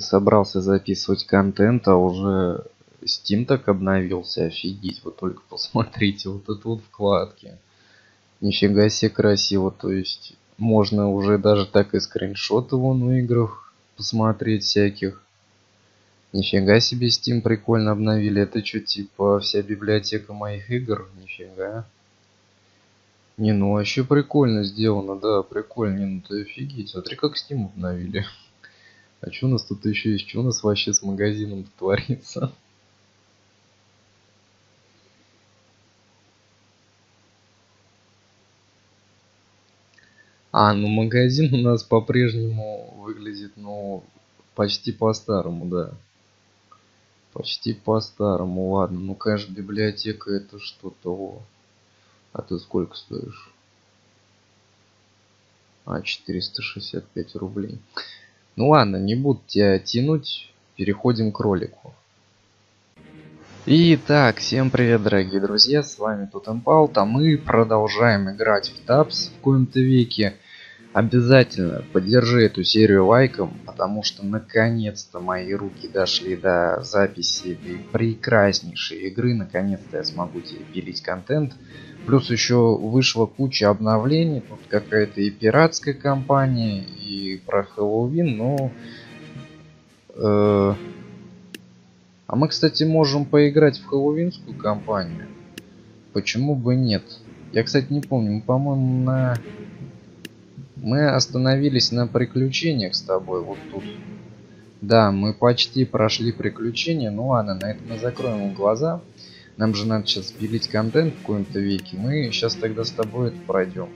собрался записывать контент, а уже Steam так обновился, офигеть, вы только посмотрите, вот это вот вкладки. Нифига себе красиво, то есть можно уже даже так и скриншоты вон у игр посмотреть всяких. Нифига себе Steam прикольно обновили, это что, типа вся библиотека моих игр? Нифига. Не, ну вообще прикольно сделано, да, прикольно, ну ты офигеть, смотри как Steam обновили. А что у нас тут еще есть, что у нас вообще с магазином творится? А, ну магазин у нас по-прежнему выглядит, ну, почти по-старому, да. Почти по-старому, ладно. Ну, конечно, библиотека это что-то. А ты сколько стоишь? А, 465 рублей. Ну ладно, не буду тебя тянуть. Переходим к ролику. Итак, всем привет, дорогие друзья, с вами тут Импал, а мы продолжаем играть в Табс в коем-то веке. Обязательно поддержи эту серию лайком, потому что наконец-то мои руки дошли до записи этой прекраснейшей игры, наконец-то я смогу тебе пилить контент. Плюс еще вышла куча обновлений, тут какая-то и пиратская кампания, и про Хэллоуин, но... А мы, кстати, можем поиграть в хэллоуинскую кампанию. Почему бы нет? Я, кстати, не помню. Мы, по-моему, мы остановились на приключениях с тобой. Вот тут. Да, мы почти прошли приключения. Ну ладно, на это мы закроем глаза. Нам же надо сейчас пилить контент в коем-то веке. Мы сейчас тогда с тобой это пройдем.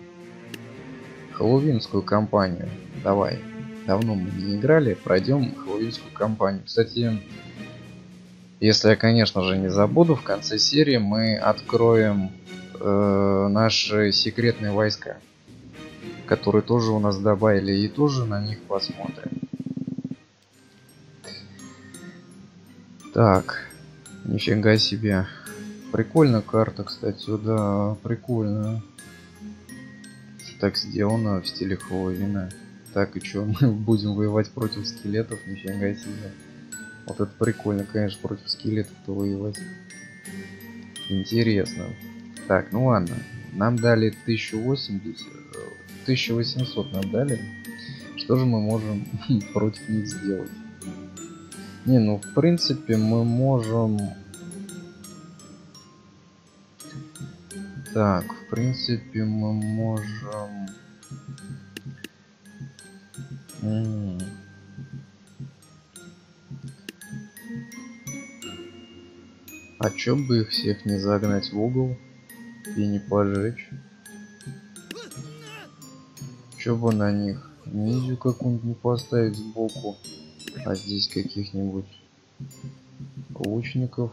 Хэллоуинскую кампанию. Давай. Давно мы не играли. Пройдем хэллоуинскую кампанию. Кстати... Если я, конечно же, не забуду, в конце серии мы откроем наши секретные войска, которые тоже у нас добавили, и тоже на них посмотрим. Так, нифига себе. Прикольная карта, кстати, да, прикольная. Так сделано в стиле Хэллоуина. Так, и чё, мы будем воевать против скелетов? Нифига себе. Вот это прикольно, конечно, против скелетов-то воевать. Интересно. Так, ну ладно. Нам дали 1080. 1800 нам дали. Что же мы можем против них сделать? Не, ну в принципе мы можем... Так, в принципе мы можем... А чё бы их всех не загнать в угол и не поджечь? Чё бы на них ниндзю какую-нибудь не поставить сбоку, а здесь каких-нибудь лучников?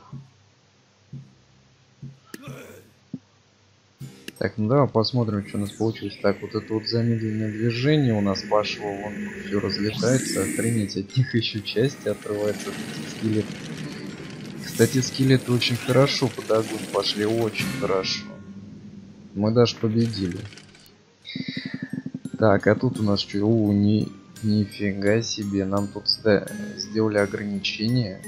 Так, ну давай посмотрим, что у нас получилось. Так, вот это вот замедленное движение у нас пошло, вон все разлетается, охренеть, от них еще части отрывается, скелет. Кстати, скелеты очень хорошо под огонь пошли, очень хорошо. Мы даже победили. Так, а тут у нас что? О, нифига себе, нам тут сделали ограничение.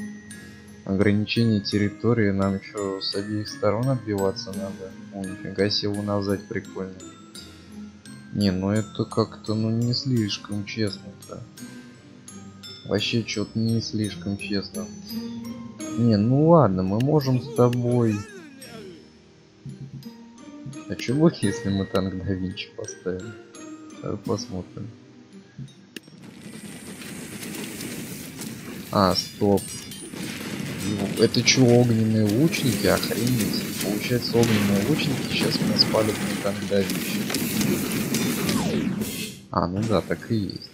Ограничение территории, нам что, с обеих сторон отбиваться надо? О, нифига себе, уназать прикольно. Не, ну это как-то, ну не слишком честно-то. Вообще, что-то не слишком честно. Не, ну ладно, мы можем с тобой... А чего, если мы танк да Винчи поставим? Давай посмотрим. А, стоп. Это чё, огненные лучники? Охренеть. Получается, огненные лучники сейчас у нас падают на танк да Винчи. А, ну да, так и есть.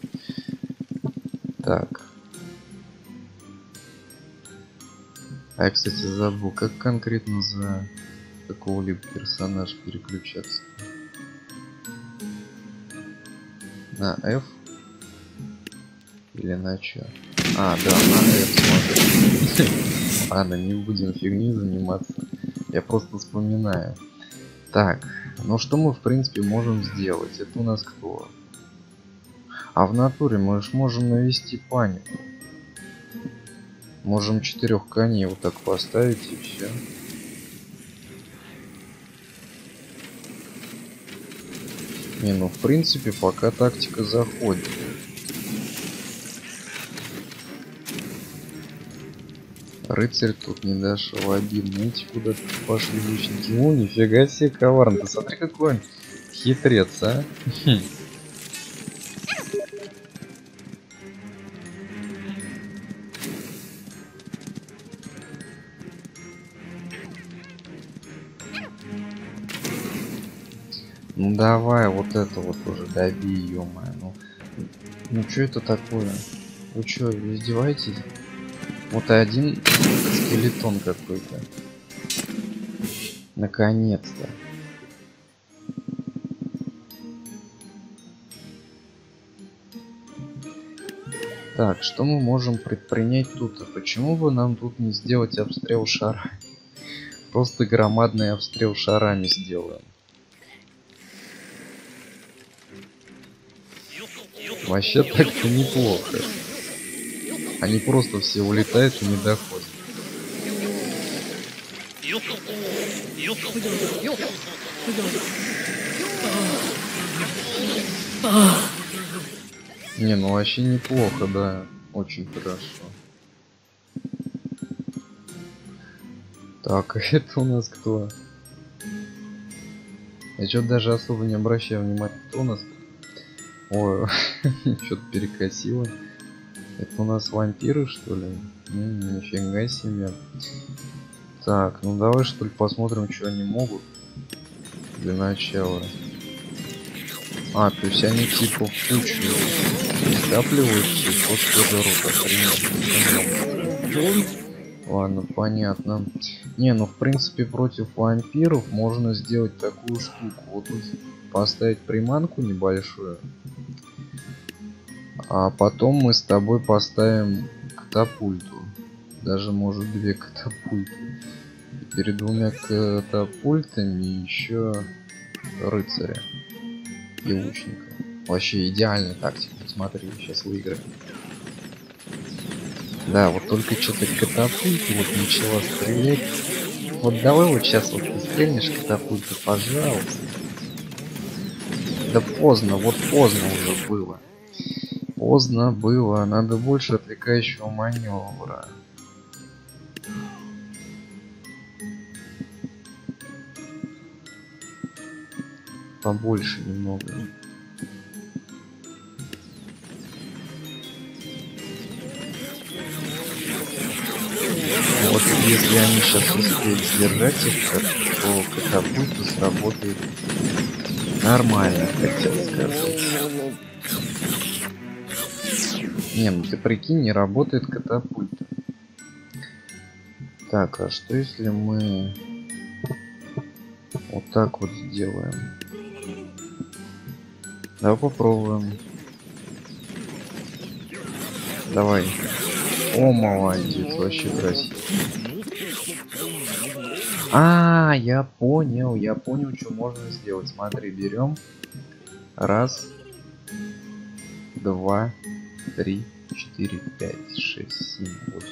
Так. А я, кстати, забыл, как конкретно за какого-либо персонажа переключаться. На F? Или на чё? А, да, на F, смотри. Ладно, не будем фигней заниматься. Я просто вспоминаю. Так, ну что мы, в принципе, можем сделать? Это у нас кто? А в натуре мы же можем навести панику. Можем 4 коней вот так поставить и все. Не, ну в принципе пока тактика заходит. Рыцарь тут не дошел один. Эти куда-то пошли лучники. О, нифига себе коварный. Ты смотри, какой он хитрец, а. Ну давай, вот это вот уже добей, ё-моё. Ну чё это такое? Вы чё, издеваетесь? Вот один скелетон какой-то. Наконец-то. Так, что мы можем предпринять тут? А почему бы нам тут не сделать обстрел шара? Просто громадный обстрел шарами сделаем. Вообще так-то неплохо. Они просто все улетают и не доходят. Не, ну вообще неплохо, да. Очень хорошо. Так, а это у нас кто? Я что-то даже особо не обращаю внимания, кто у нас. Ой, что-то перекосило. Это у нас вампиры, что ли? Нифига себе. Так, ну давай что ли посмотрим, что они могут. Для начала. А, то есть они типа в кучу скапливаются и после дорога. Ладно, понятно. Не, ну в принципе против вампиров можно сделать такую штуку. Вот тут поставить приманку небольшую. А потом мы с тобой поставим катапульту. Даже может 2 катапульты. И перед 2 катапультами еще рыцаря и лучника. Вообще идеальная тактика. Смотри, сейчас выиграем. Да, вот только что-то катапульта вот начала стрелять. Вот давай вот сейчас вот ты стрельнешь катапульту, пожалуйста. Да поздно, вот поздно уже было. Поздно было, надо больше отвлекающего маневра. Побольше немного. Вот если они сейчас успеют сдержать их, то катапульта сработает нормально, хотел сказать. Не, ну ты прикинь, не работает катапульта. Так, а что если мы вот так вот сделаем? Давай попробуем. Давай. О, молодец, вообще красиво. А, я понял, что можно сделать. Смотри, берем. Раз. 2, 3, 4, 5, 6, 7, 8.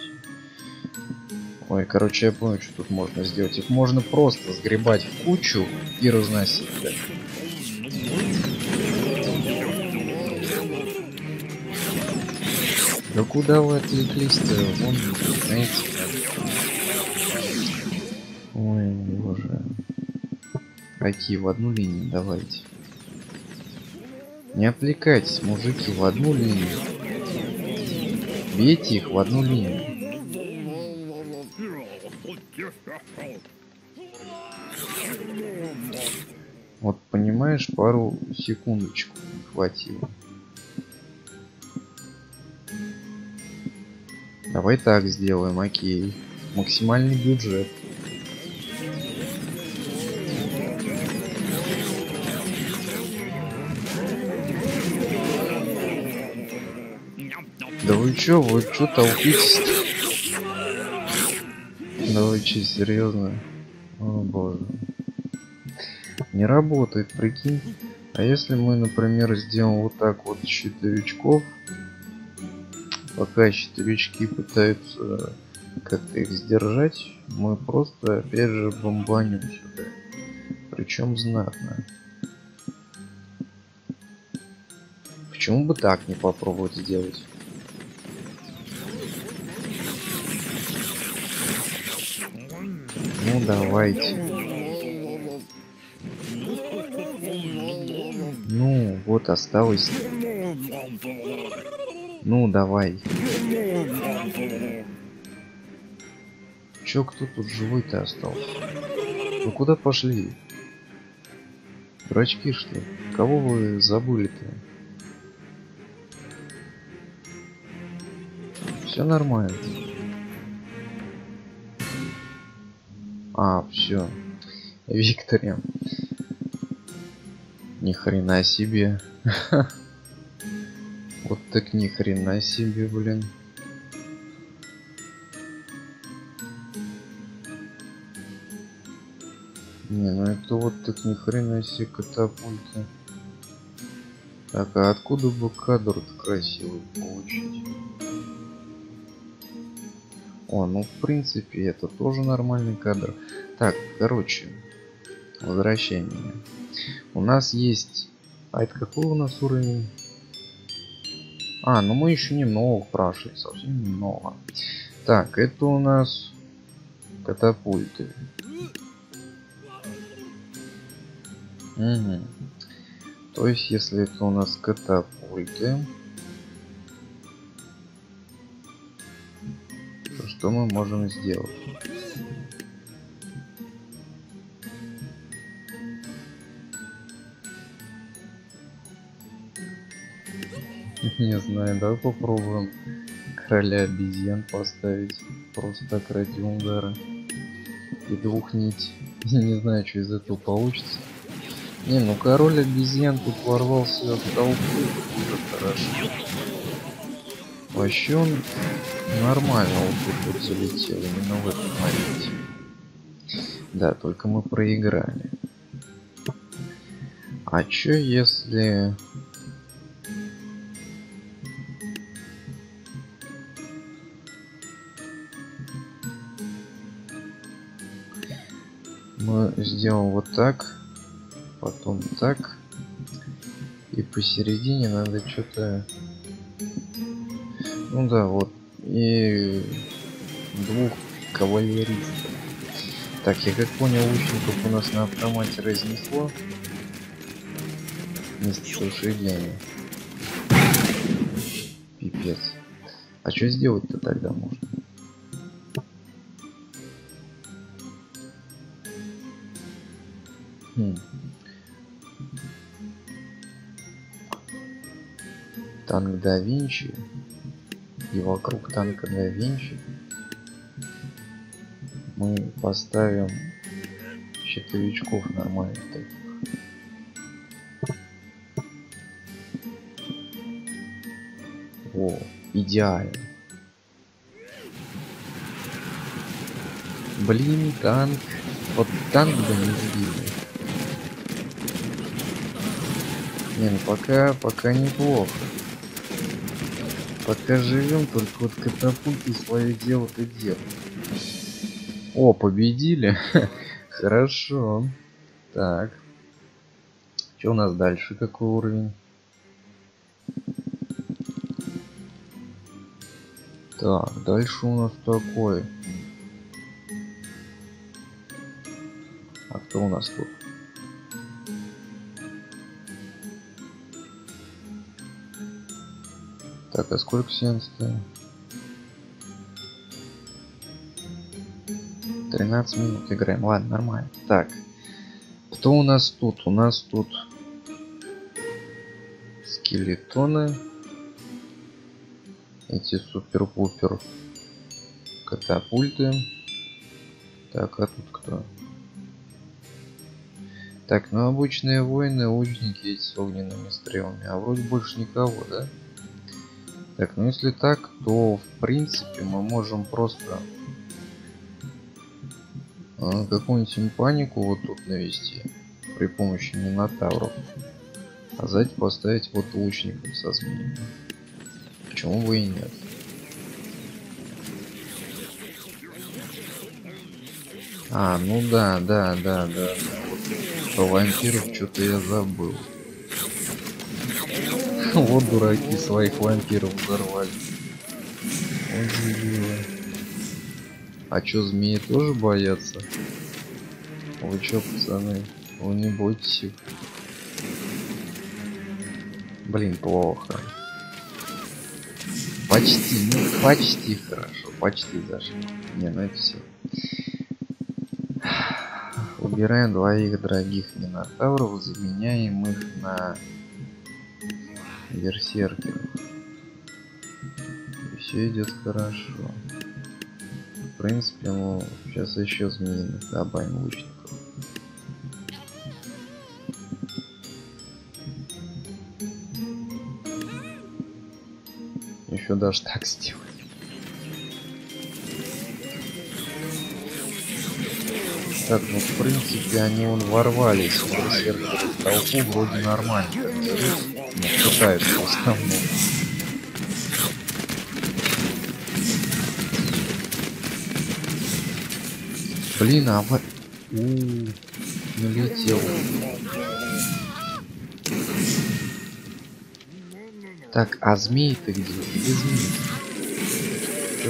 Ой, короче, я понял, что тут можно сделать. Их можно просто сгребать в кучу и разносить. Да? Да куда вы отвлеклись-то? Вон, знаете. Ой, боже. Какие в одну линию давайте. Не отвлекайтесь, мужики, в одну линию. Бейте их в одну линию. Вот понимаешь, пару секундочку не хватило. Давай так сделаем, окей. Максимальный бюджет. Да вы чё толпитесь? Да вы чё, серьезно? О боже. Не работает, прикинь. А если мы, например, сделаем вот так вот 4 очков, пока 4 очки пытаются как-то их сдержать, мы просто опять же бомбаним сюда. Причем знатно. Почему бы так не попробовать сделать? Ну давайте. Ну вот осталось. Ну давай. Чё, кто тут живой-то остался? Ну куда пошли? Дурачки что ли? Кого вы забыли-то? Все нормально. А, все. Виктория. Ни хрена себе. Вот так ни хрена себе, блин. Не, ну это вот так ни хрена себе катапульты. Так, а откуда бы кадр-то красивый получить? О, ну в принципе это тоже нормальный кадр. Так, короче, возвращение. У нас есть... А это какой у нас уровень? А, ну мы еще немного прошли, совсем немного. Так, это у нас катапульты. Угу. То есть, если это у нас катапульты, то что мы можем сделать? Не знаю, давай попробуем короля обезьян поставить. Просто так ради удара. И двух нить. Не знаю, что из этого получится. Не, ну король обезьян тут ворвался от толпы, уже хорошо. Вообще он нормально вот тут залетел, именно в этом моменте. Да, только мы проиграли. А чё если... Мы сделаем вот так. Потом так. И посередине надо что-то... Ну да, вот. И двух кавалеристов. Так, я как понял, лучников у нас на автомате разнесло. Вместе с лошадями. Пипец. А что сделать-то тогда можно? Хм. Танк да Винчи и вокруг танка да Винчи мы поставим щитовичков нормальных таких. О, идеально. Блин, танк. Вот танк бы не сбили. Не, ну пока неплохо. Пока живем, только вот катапульты свое дело-то делают. О, победили. Хорошо. Так. Что у нас дальше? Какой уровень? Так, дальше у нас такой. А кто у нас тут? Так, а сколько сеанс-то? 13 минут играем. Ладно, нормально. Так. Кто у нас тут? У нас тут скелетоны. Эти супер-пупер катапульты. Так, а тут кто? Так, ну обычные воины, лучники с огненными стрелами. А вроде больше никого, да? Так, ну если так, то в принципе мы можем просто какую-нибудь панику вот тут навести при помощи минотавров, а сзади поставить вот лучником со змеями. Почему бы и нет? А, ну да. Про вампиров что-то я забыл. Вот дураки, своих вампиров взорвали. А чё, змеи тоже боятся? Вы чё, пацаны? Вы не бойтесь их. Блин, плохо. Почти, ну почти хорошо, почти даже. Не, ну это все. Убираем двоих дорогих минотавров, заменяем их на берсеркеров. И все идет хорошо. В принципе, ну сейчас еще змеиных добавим лучников. Еще даже так сделать. Так, ну в принципе они вон ворвались в толпу, вроде нормально. Не пытаются в основном. Блин, а вот... налетел. Так, а змей-то где? Где змей?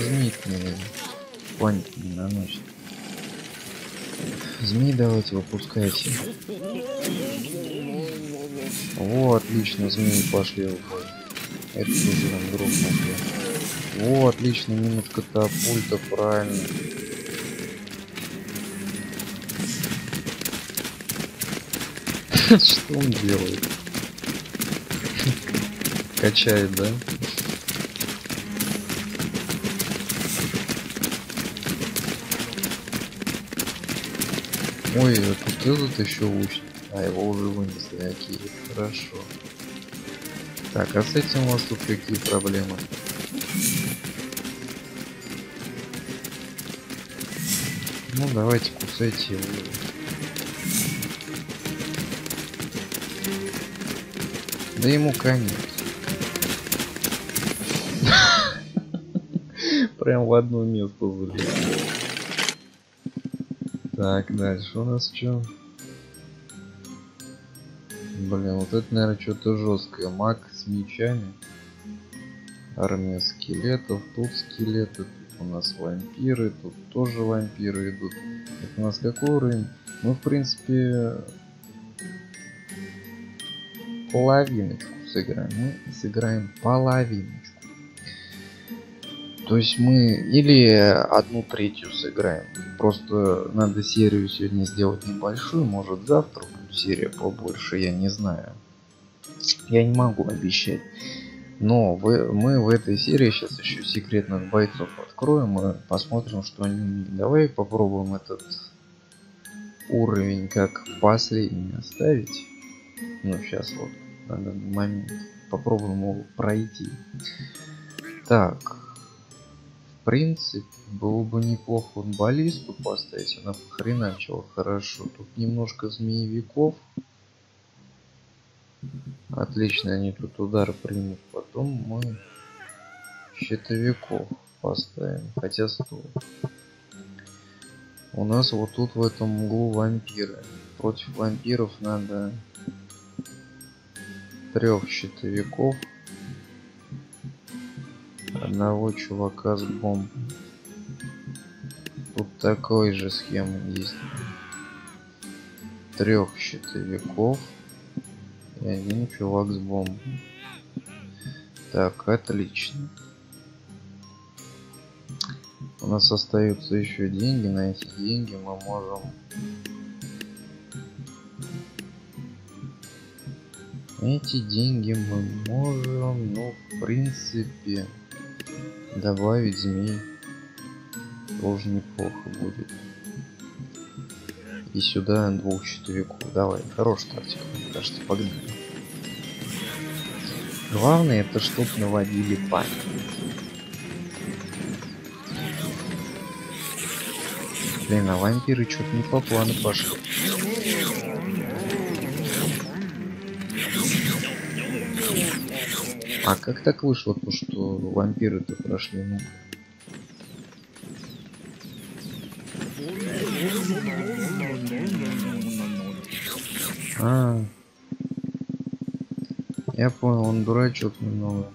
Змей-то, наверное. Паник не наносит. Змей давайте выпускайте. О, отлично, змеи пошли в бой. Это уже нам друг нашли. О, отлично, минус катапульта, правильно. Что он делает? Качает, да? Ой, тут этот еще лучник. А, его уже вынесли, окей, хорошо. Так, а с этим у вас тут какие проблемы? Ну, давайте кусайте его. Да ему конец. Прям в одно место залез. Так, дальше у нас что? Блин, вот это, наверное, что-то жесткое. Маг с мечами. Армия скелетов. Тут скелеты. Тут у нас вампиры. Тут тоже вампиры идут. Это у нас какой уровень? Ну, в принципе, половиночку сыграем. Мы сыграем половиночку. То есть мы или 1/3 сыграем. Просто надо серию сегодня сделать небольшую, может завтра будет серия побольше, я не знаю. Я не могу обещать. Но мы в этой серии сейчас еще секретных бойцов откроем и посмотрим, что они умеют. Давай попробуем этот уровень как последний оставить. Ну сейчас вот, на данный момент. Попробуем его пройти. Так. В принципе, было бы неплохо баллисту поставить, она похреначила хорошо. Тут немножко змеевиков. Отлично, они тут удар примут. Потом мы щитовиков поставим. Хотя стоп. У нас вот тут в этом углу вампиры. Против вампиров надо 3 щитовиков. Одного чувака с бомб. Тут такой же схема есть. 3 щитовиков и 1 чувак с бомб. Так, отлично. У нас остаются еще деньги. На эти деньги мы можем... Эти деньги мы можем, ну, в принципе... Добавить змей тоже неплохо будет. И сюда 2 щитовиков. Давай, хорошая тактика, мне кажется, погнали. Главное, это чтоб наводили память. Блин, а вампиры что-то не по плану пошли. А как так вышло, то что вампиры-то прошли? Ну А, я понял, он дурачок немного.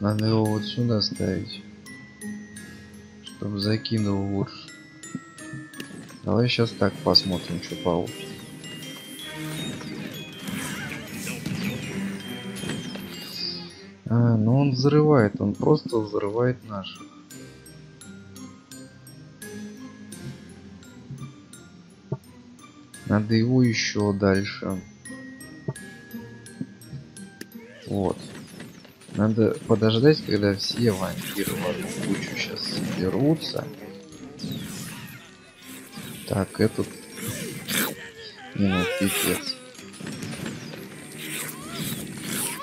Надо его вот сюда ставить, чтобы закинул лучше. Давай сейчас так посмотрим, что получится. А, ну он взрывает, он просто взрывает наших. Надо его еще дальше. Вот. Надо подождать, когда все вампиры в одну кучу сейчас соберутся. Так, этот... Нет, пипец.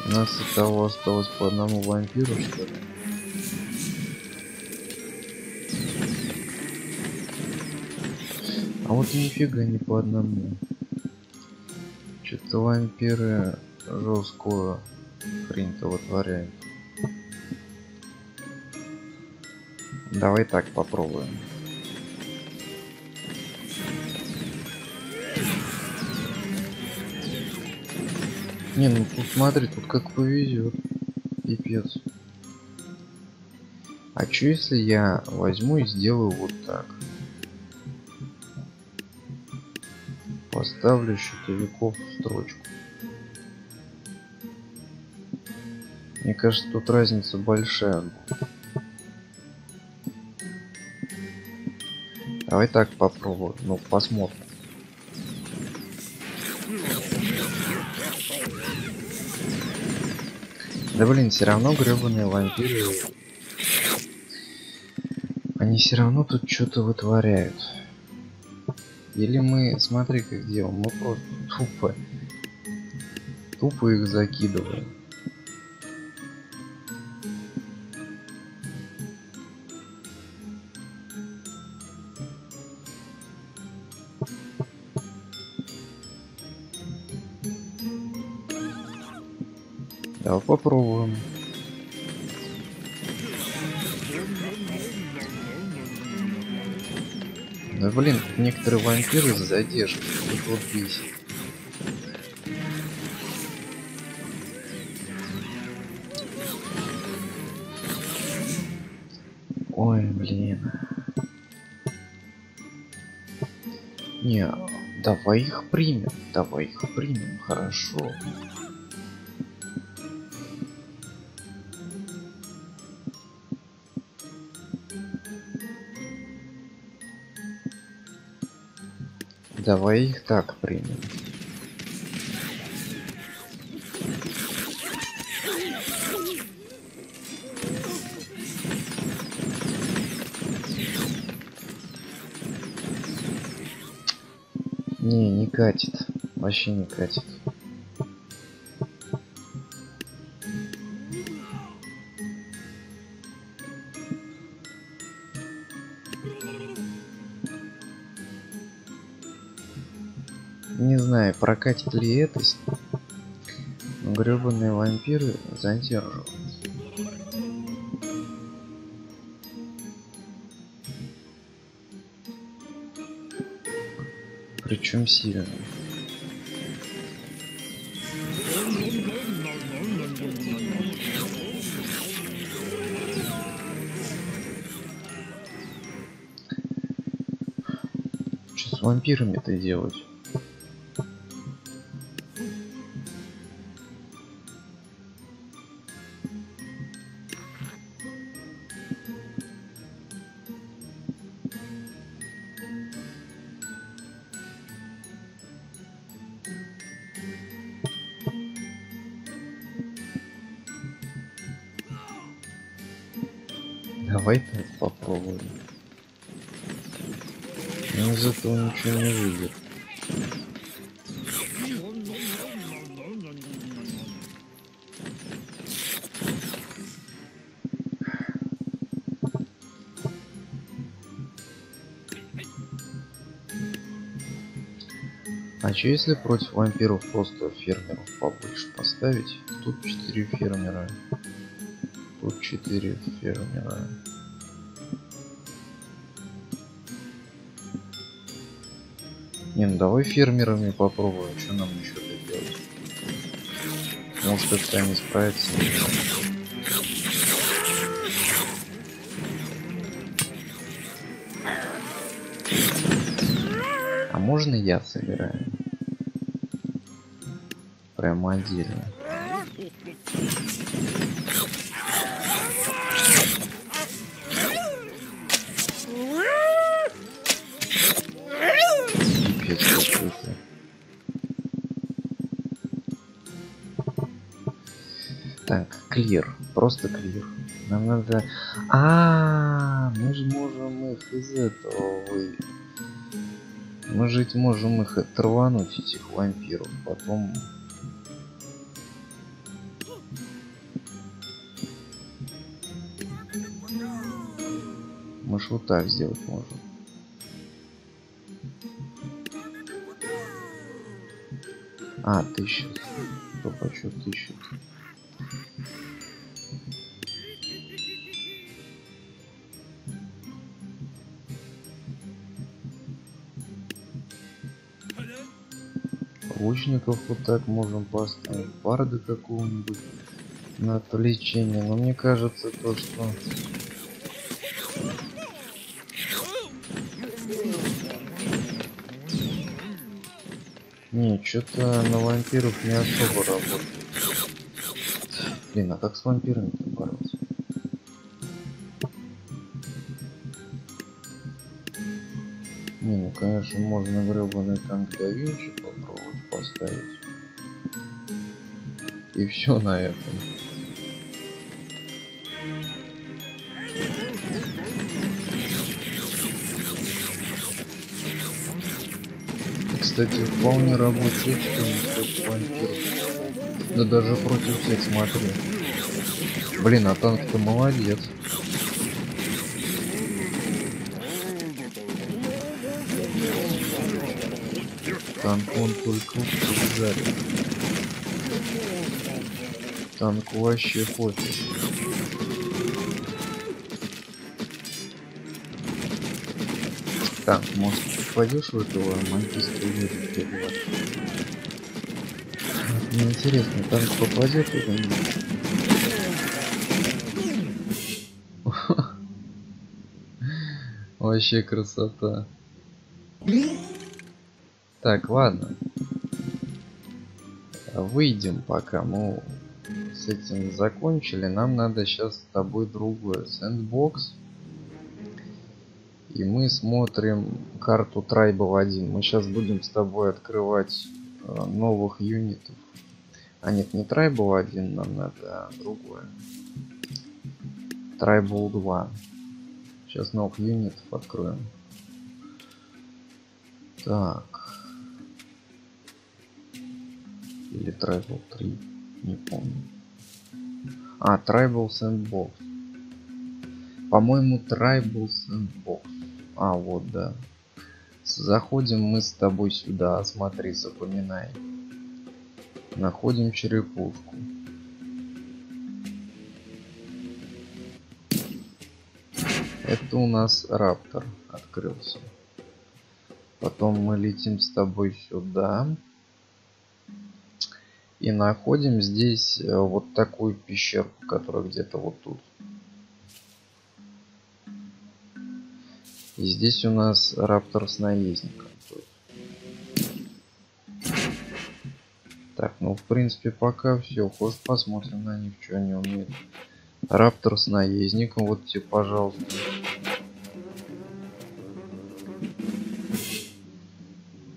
У нас от того осталось по одному вампиру, что ли? А вот нифига не по одному. Что-то вампиры жесткую хрень-то вытворяют. Давай так попробуем. Не, ну тут смотри, тут как повезет. Пипец. А чё если я возьму и сделаю вот так? Поставлю щитовиков в строчку. Мне кажется, тут разница большая. Давай так попробуем, ну посмотрим. Да блин, все равно гребаные вампиры. Они все равно тут что-то вытворяют. Или мы, смотри, как делаем, мы просто тупо их закидываем. Давай попробуем. Да блин, некоторые вампиры задержат. Вот здесь. Ой, блин. Не, давай их примем. Давай их примем, хорошо. Давай их так примем. Не, не катит. Вообще не катит. Не знаю, прокатит ли это, но гребаные вампиры задерживают. Причем сильно. Что с вампирами-то делать? Давай так попробуем. Но из этого ничего не выйдет. А что если против вампиров просто фермеров побольше поставить? Тут 4 фермера. Тут 4 фермера. Не, ну давай фермерами попробуем, что нам еще делать. Может, это сами справится. А можно я собираю? Прямо отдельно. Так, клир, просто клир. Нам надо. А, мы же можем их из этого выйти. Мы жить можем их отрвануть, этих вампиров, потом. Мы ж вот так сделать можем. А, 1000. Кто почет 1000? Лучников вот так можем поставить, барда какого-нибудь на отвлечение, но мне кажется то, что не, что-то на вампиров не особо работает. Блин, а как с вампирами-то бороться? Не, ну конечно можно гребаный танк да Винчи попробовать поставить. И все на этом. Кстати, вполне рабочий вампир. Да даже против всех смотрю. Блин, а танк-то молодец. Танк он только жарит. Танк вообще пофиг. Так, может пойдешь в этого магистра или мне интересно, танк попадет или нет? Вообще красота. Так, ладно. Выйдем пока. Мы с этим закончили. Нам надо сейчас с тобой другое. Сэндбокс. И мы смотрим карту Tribal 1. Мы сейчас будем с тобой открывать новых юнитов. А нет, не Tribal 1 нам надо, а другое. Tribal 2. Сейчас новых юнитов откроем. Так. Или Tribal 3. Не помню. А, Tribal Sandbox. По-моему, Tribal Sandbox. А, вот, да. Заходим мы с тобой сюда. Смотри, запоминай. Находим черепушку. Это у нас Raptor открылся. Потом мы летим с тобой сюда. И находим здесь вот такую пещерку, которая где-то вот тут. И здесь у нас Раптор с наездником. Так, ну в принципе пока все. Хоть посмотрим на них, что они умеют. Раптор с наездником, вот тебе, пожалуйста.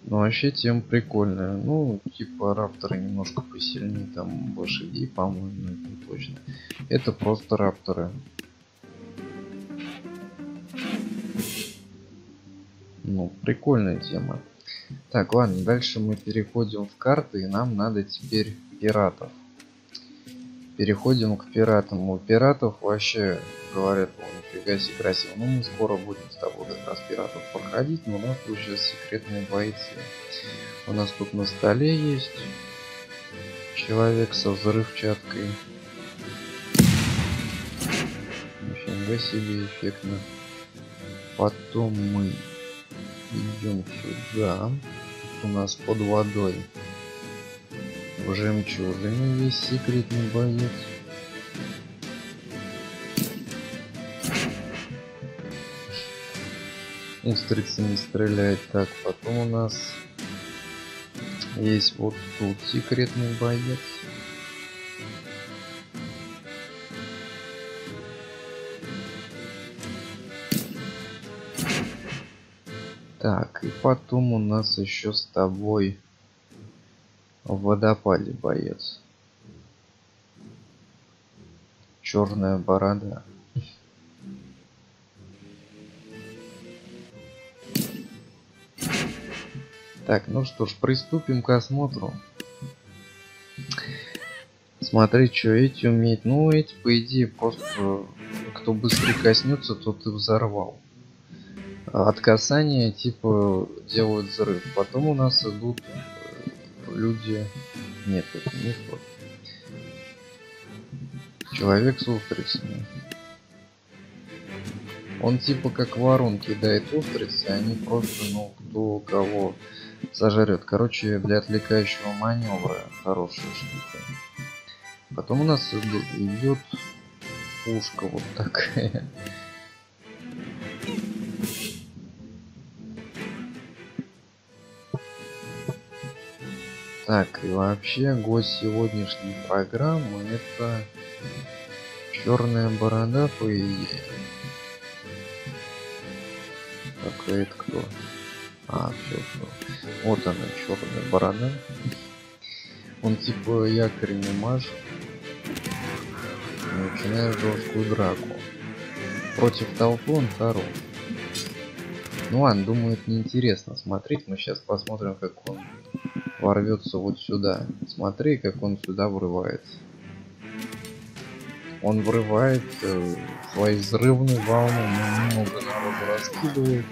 Ну вообще тем прикольная. Ну типа Рапторы немножко посильнее, там лошадей, по-моему, это точно. Это просто Рапторы. Ну, прикольная тема. Так, ладно, дальше мы переходим в карты, и нам надо теперь пиратов. Переходим к пиратам. У пиратов вообще говорят, о, нифига себе красиво. Ну, мы скоро будем с тобой как раз пиратов проходить, но у нас тут сейчас секретные бойцы. У нас тут на столе есть человек со взрывчаткой. Нифига себе эффектно. Потом мы идем сюда. у нас под водой. В жемчужине есть секретный боец. Устрица не стреляет. Так, потом у нас есть вот тут секретный боец. Так, и потом у нас еще с тобой в водопаде боец. Черная борода. Так, ну что ж, приступим к осмотру. Смотреть, что эти умеют. Ну, эти, по идее, просто кто быстро коснется, тот и взорвал. От касания, типа, делают взрыв. Потом у нас идут люди... Нет, это не тот. Человек с устрицами. Он типа как ворон кидает устрицы, они просто, ну, кто кого сожрет. Короче, для отвлекающего маневра хорошая штука. Потом у нас идет пушка вот такая. Так, и вообще гость сегодняшней программы это Черная Борода, по идее. Так, это кто? А, все, все. Вот она, Черная Борода. Он типа якорями машет. Начинает жесткую драку. Против толпы он хорош. Ну ладно, думаю, это неинтересно смотреть. Мы сейчас посмотрим, как он ворвется вот сюда. Смотри, как он сюда врывается. Он врывает свои взрывные волны, много народу раскидывает.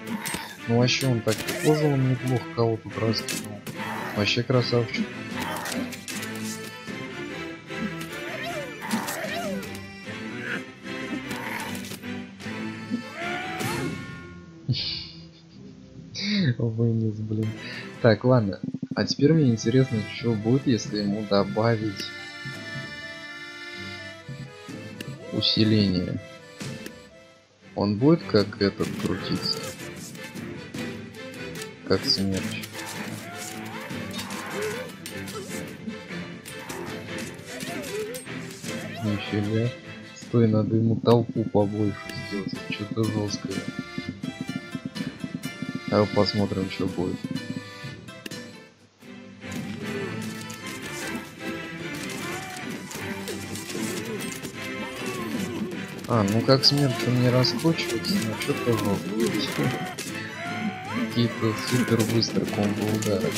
Ну вообще он так тоже, он неплохо кого тут раскидывал. Вообще красавчик. Вынес, блин. Так, ладно. А теперь мне интересно, что будет, если ему добавить усиление. Он будет как этот крутиться? Как смерч. Нифига. Стой, надо ему толпу побольше сделать. Что-то жесткое. Давай посмотрим, что будет. А, ну как смерть не раскручивается, но что-то жестко. Какие-то супер быстро комбо удары.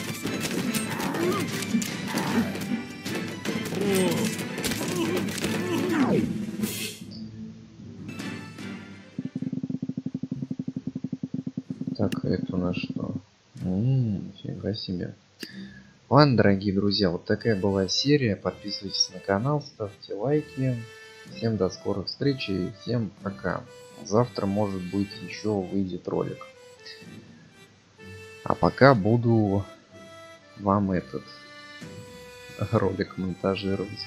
Так, это у нас что? Нифига себе. Ладно, дорогие друзья, вот такая была серия. Подписывайтесь на канал, ставьте лайки. Всем до скорых встреч и всем пока. Завтра, может быть, еще выйдет ролик. А пока буду вам этот ролик монтажировать.